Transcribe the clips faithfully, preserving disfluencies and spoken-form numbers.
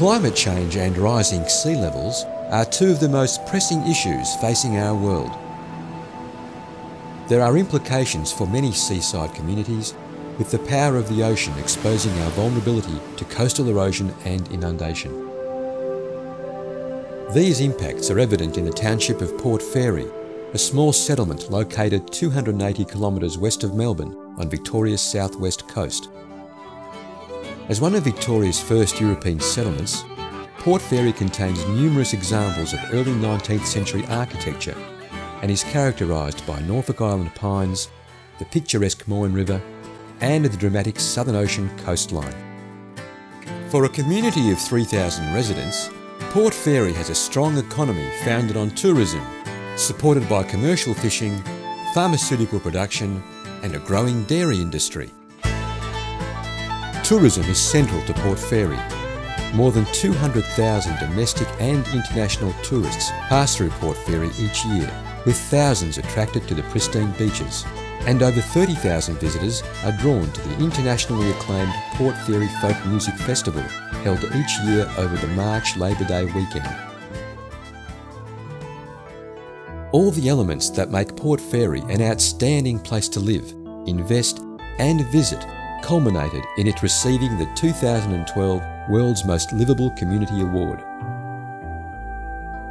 Climate change and rising sea levels are two of the most pressing issues facing our world. There are implications for many seaside communities, with the power of the ocean exposing our vulnerability to coastal erosion and inundation. These impacts are evident in the township of Port Fairy, a small settlement located two hundred eighty kilometres west of Melbourne on Victoria's southwest coast. As one of Victoria's first European settlements, Port Fairy contains numerous examples of early nineteenth century architecture and is characterised by Norfolk Island pines, the picturesque Moyne River, and the dramatic Southern Ocean coastline. For a community of three thousand residents, Port Fairy has a strong economy founded on tourism, supported by commercial fishing, pharmaceutical production, and a growing dairy industry. Tourism is central to Port Fairy. More than two hundred thousand domestic and international tourists pass through Port Fairy each year, with thousands attracted to the pristine beaches. And over thirty thousand visitors are drawn to the internationally acclaimed Port Fairy Folk Music Festival, held each year over the March Labor Day weekend. All the elements that make Port Fairy an outstanding place to live, invest and visit culminated in it receiving the two thousand twelve World's Most Livable Community Award.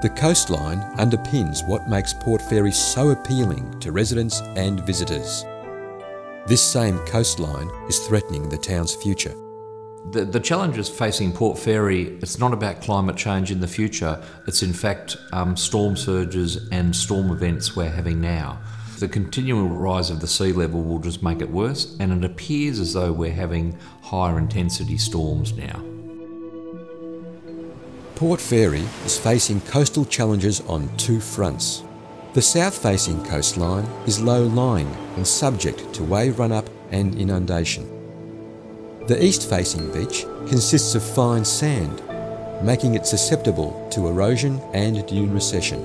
The coastline underpins what makes Port Fairy so appealing to residents and visitors. This same coastline is threatening the town's future. The, the challenges facing Port Fairy, it's not about climate change in the future, it's in fact um, storm surges and storm events we're having now. The continual rise of the sea level will just make it worse, and it appears as though we're having higher intensity storms now. Port Fairy is facing coastal challenges on two fronts. The south-facing coastline is low-lying and subject to wave run-up and inundation. The east-facing beach consists of fine sand, making it susceptible to erosion and dune recession.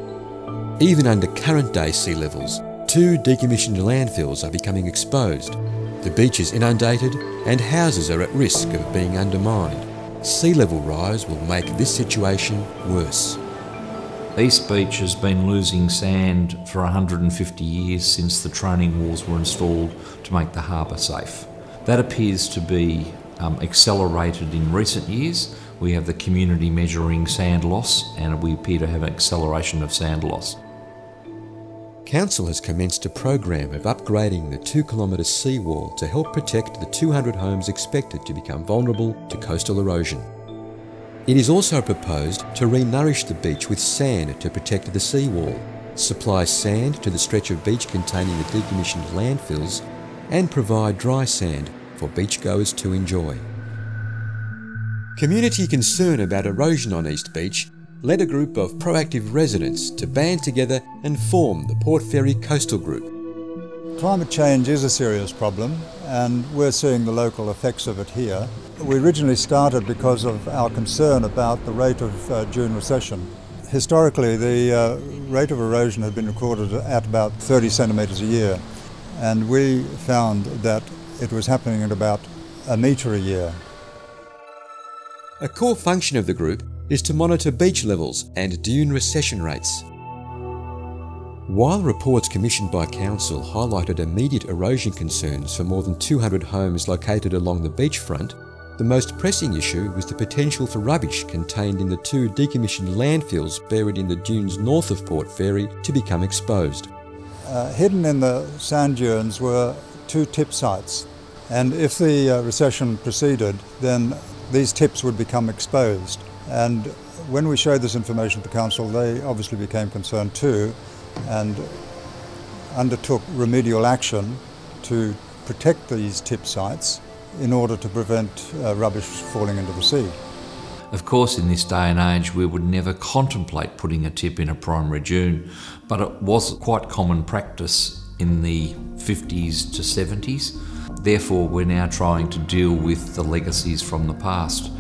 Even under current-day sea levels, two decommissioned landfills are becoming exposed. The beach is inundated and houses are at risk of being undermined. Sea level rise will make this situation worse. East Beach has been losing sand for one hundred fifty years since the training walls were installed to make the harbour safe. That appears to be um, accelerated in recent years. We have the community measuring sand loss, and we appear to have an acceleration of sand loss. Council has commenced a program of upgrading the two kilometre seawall to help protect the two hundred homes expected to become vulnerable to coastal erosion. It is also proposed to re-nourish the beach with sand to protect the seawall, supply sand to the stretch of beach containing the decommissioned landfills, and provide dry sand for beachgoers to enjoy. Community concern about erosion on East Beach led a group of proactive residents to band together and form the Port Fairy Coastal Group. Climate change is a serious problem, and we're seeing the local effects of it here. We originally started because of our concern about the rate of uh, dune recession. Historically, the uh, rate of erosion had been recorded at about thirty centimetres a year, and we found that it was happening at about a metre a year. A core function of the group is to monitor beach levels and dune recession rates. While reports commissioned by Council highlighted immediate erosion concerns for more than two hundred homes located along the beachfront, the most pressing issue was the potential for rubbish contained in the two decommissioned landfills buried in the dunes north of Port Fairy to become exposed. Uh, hidden in the sand dunes were two tip sites, and if the uh, recession proceeded, then these tips would become exposed. And when we showed this information to Council, they obviously became concerned too and undertook remedial action to protect these tip sites in order to prevent uh, rubbish falling into the sea. Of course, in this day and age, we would never contemplate putting a tip in a primary dune, but it was quite common practice in the fifties to seventies. Therefore, we're now trying to deal with the legacies from the past.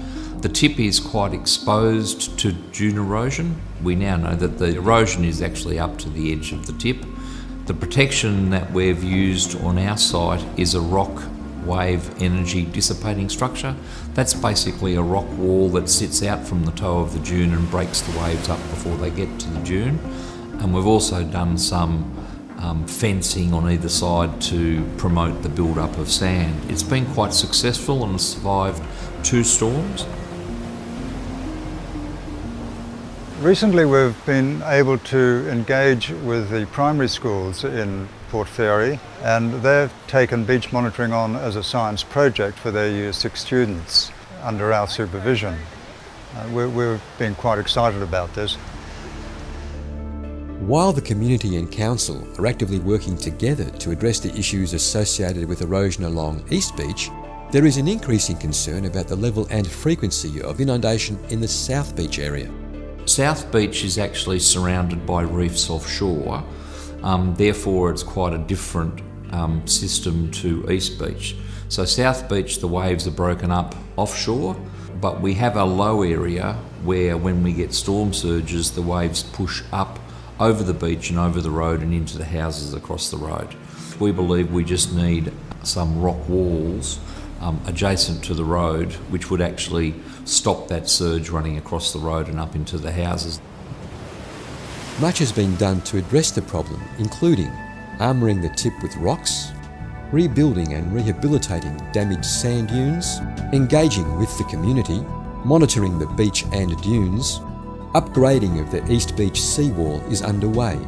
The tip is quite exposed to dune erosion. We now know that the erosion is actually up to the edge of the tip. The protection that we've used on our site is a rock wave energy dissipating structure. That's basically a rock wall that sits out from the toe of the dune and breaks the waves up before they get to the dune. And we've also done some um, fencing on either side to promote the build-up of sand. It's been quite successful and has survived two storms. Recently we've been able to engage with the primary schools in Port Fairy, and they've taken beach monitoring on as a science project for their year six students under our supervision. Uh, we're, we've been quite excited about this. While the community and council are actively working together to address the issues associated with erosion along East Beach, there is an increasing concern about the level and frequency of inundation in the South Beach area. South Beach is actually surrounded by reefs offshore, um, therefore it's quite a different um, system to East Beach. So South Beach, the waves are broken up offshore, but we have a low area where when we get storm surges, the waves push up over the beach and over the road and into the houses across the road. We believe we just need some rock walls Um, adjacent to the road, which would actually stop that surge running across the road and up into the houses. Much has been done to address the problem, including armouring the tip with rocks, rebuilding and rehabilitating damaged sand dunes, engaging with the community, monitoring the beach and dunes, upgrading of the East Beach seawall is underway,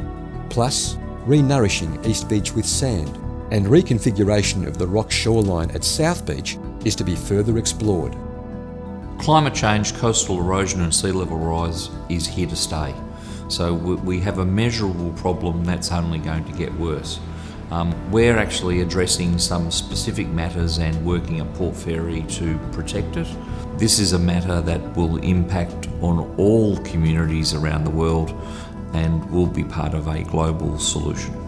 plus re-nourishing East Beach with sand, and reconfiguration of the rock shoreline at South Beach is to be further explored. Climate change, coastal erosion and sea level rise is here to stay. So we have a measurable problem that's only going to get worse. Um, we're actually addressing some specific matters and working at Port Fairy to protect it. This is a matter that will impact on all communities around the world and will be part of a global solution.